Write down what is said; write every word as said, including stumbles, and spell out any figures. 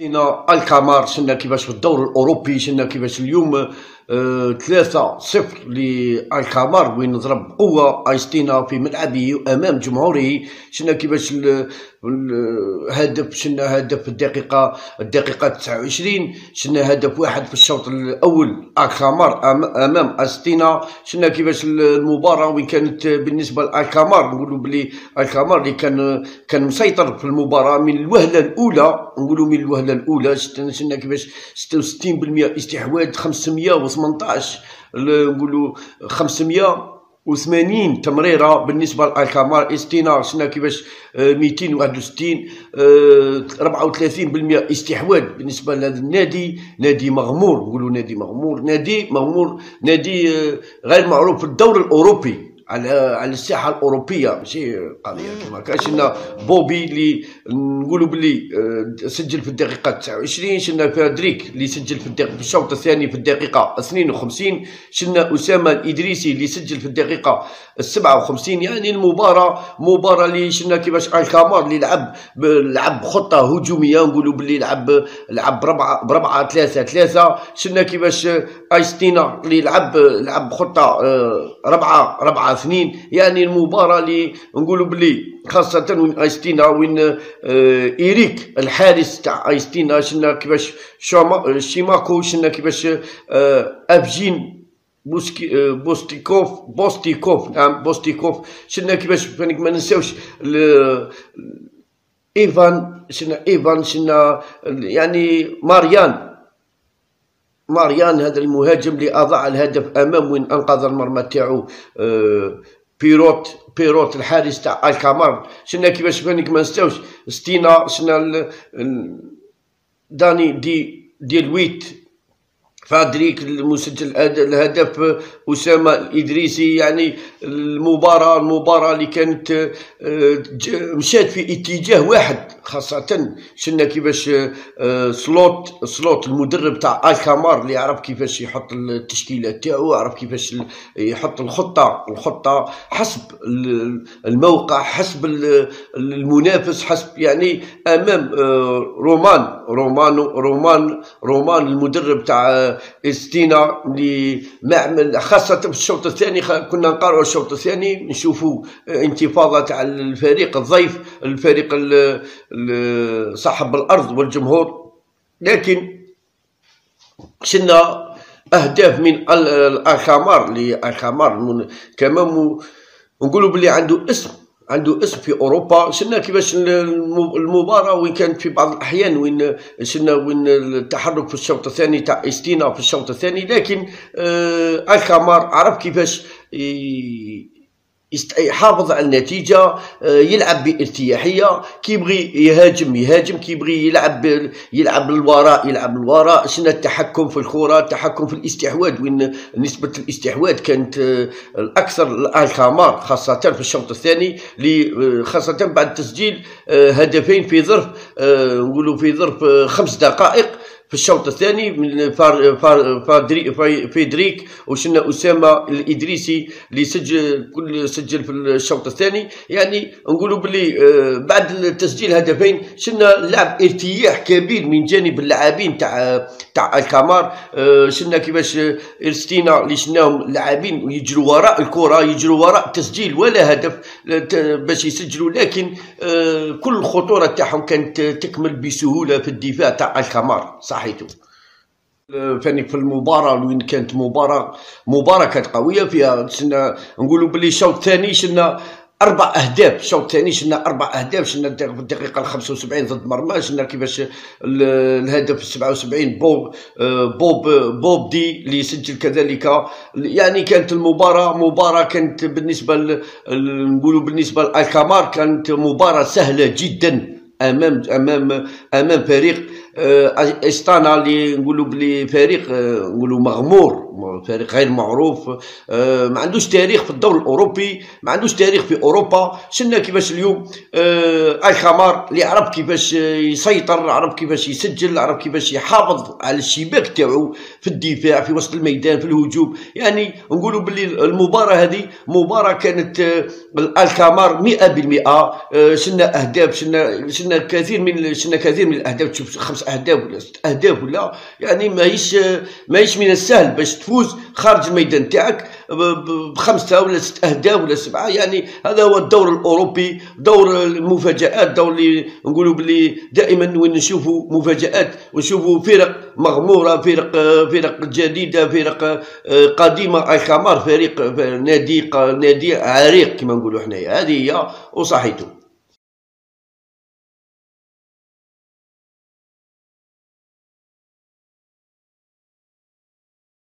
شفنا الكامار، شفنا كيفاش في الدور الاوروبي، شفنا كيفاش اليوم ثلاثة صفر للكامار وين ضرب بقوه أستنا في ملعبه وامام جمهوره. شفنا كيفاش الهدف، شفنا هدف في الدقيقه الدقيقه تسعة وعشرين، شفنا هدف واحد في الشوط الاول الكامار امام أستنا. شفنا كيفاش المباراه وين كانت بالنسبه للكامار، نقولوا بلي الكامار اللي كان كان مسيطر في المباراه من الوهله الاولى، نقولوا من الوهله الاولى. شفنا كيفاش ستة وستين بالمئة استحواذ، خمسمية وثمنطاش نقولوا خمسمية وثمانين تمريره بالنسبه للكامار أستنا. شفنا كيفاش مئتين وواحد وستين أربعة وثلاثين بالمئة استحواذ بالنسبه لهذا النادي، نادي مغمور، نقولوا نادي مغمور، نادي مغمور، نادي غير معروف في الدوري الاوروبي على على الساحه الاوروبيه، ماشي قضيه كيما كاين. شفنا بوبي اللي نقولوا بلي سجل في الدقيقه تسعة وعشرين، شفنا فادريك اللي سجل في الدقيقه في الشوط الثاني في الدقيقه اثنين وخمسين، شفنا اسامه الادريسي اللي سجل في الدقيقه سبعة وخمسين. يعني المباراه مباراه اللي شفنا كيفاش الكامار اللي لعب لعب خطه هجوميه، نقولوا بلي لعب لعب بربعه بربعه ثلاثة ثلاثة. شفنا كيفاش أستنا اللي لعب لعب خطه ربعه ربعه اثنين. يعني المباراه اللي نقولوا بلي خاصه وين أستنا وين اه ايريك الحارس تاع أستنا، شفنا كيفاش شيماكو، شفنا كيفاش اه ابجين بوسكي بوستيكوف بوستيكوف نعم بوستيكوف. شفنا كيفاش ما ننساوش ايفان، شفنا ايفان، شفنا يعني ماريان ماريان هذا المهاجم اللي اضاع الهدف امام وين انقذ المرمى تاعو أه بيروت بيروت الحارس تاع الكامار. شفنا كيفاش فانيك ما نستاوش أستنا، شفنا داني دي دي لويت فادريك المسجل الهدف، اسامه الادريسي. يعني المباراه المباراه اللي كانت مشات في اتجاه واحد، خاصه شفنا كيفاش سلوت سلوت المدرب تاع الكامار اللي عرف كيفاش يحط التشكيله تاعو، عرف كيفاش يحط الخطه الخطه حسب الموقع، حسب المنافس، حسب يعني امام رومان رومانو رومان رومان المدرب تاع أستنا اللي معمل. خاصه في الشوط الثاني كنا نقارعوا الشوط الثاني، نشوفوا انتفاضه تاع الفريق الضيف، الفريق صاحب الارض والجمهور، لكن شفنا اهداف من الكامار اللي الكامار كمان نقولوا بلي عنده اسم عنده اسم في اوروبا. شفنا كيفاش المباراه وين كانت في بعض الاحيان وين شفنا وين التحرك في الشوط الثاني تاع أستنا في الشوط الثاني، لكن الكامار عرف كيفاش يحافظ على النتيجه، يلعب بارتياحيه، كيبغي يهاجم يهاجم، كيبغي يلعب يلعب للوراء يلعب للوراء. شفنا التحكم في الكره، التحكم في الاستحواذ وين نسبه الاستحواذ كانت الاكثر الكامار، خاصه في الشوط الثاني، خاصه بعد تسجيل هدفين في ظرف نقولوا في ظرف خمس دقائق في الشوط الثاني من فار فار فادريك فادريك وشنا اسامه الادريسي اللي سجل كل سجل في الشوط الثاني. يعني نقولوا باللي بعد تسجيل هدفين شنا لعب ارتياح كبير من جانب اللاعبين تاع تاع الكامار. شنا كيفاش أستنا اللي شناهم اللاعبين يجروا وراء الكره، يجروا وراء تسجيل ولا هدف باش يسجلوا، لكن كل الخطوره تاعهم كانت تكمل بسهوله في الدفاع تاع الكامار. صح حيتو فاني في المباراه وين كانت مباراه مباراه كانت قويه فيها. شفنا نقولوا بلي الشوط الثاني شفنا اربع اهداف، الشوط الثاني شفنا اربع اهداف. شفنا في الدقيقه خمسة وسبعين ضد مرمى، شفنا كيفاش الهدف سبعة وسبعين بوب بوب بوب دي اللي سجل كذلك. يعني كانت المباراه مباراه كانت بالنسبه نقولوا بالنسبه للكامار كانت مباراه سهله جدا امام امام امام فريق أستنا اللي نقولوا بلي فريق نقولوا مغمور، فريق غير معروف، ما عندوش تاريخ في الدوري الاوروبي، ما عندوش تاريخ في اوروبا. شفنا كيفاش اليوم الكامار اللي عرف كيفاش يسيطر، عرف كيفاش يسجل، عرف كيفاش يحافظ على الشباك تاعو في الدفاع، في وسط الميدان، في الهجوم. يعني نقولوا بلي المباراه هذه مباراه كانت الكامار مئة بالمئة. شفنا اهداف، شفنا شفنا كثير من شفنا كثير من الاهداف، تشوف ترجع دولة دولة يعني ماهيش ماهيش من السهل باش تفوز خارج الميدان تاعك بخمسة ولا ست أهداف ولا سبعة. يعني هذا هو الدور الأوروبي، دور المفاجآت، دور اللي نقولوا بلي دائما وين نشوفوا مفاجآت ونشوفوا فرق مغمورة، فرق فرق جديدة، فرق قديمة. الخمار فريق نادي نادي عريق كما نقولوا حنايا، هذه هي وصحيته.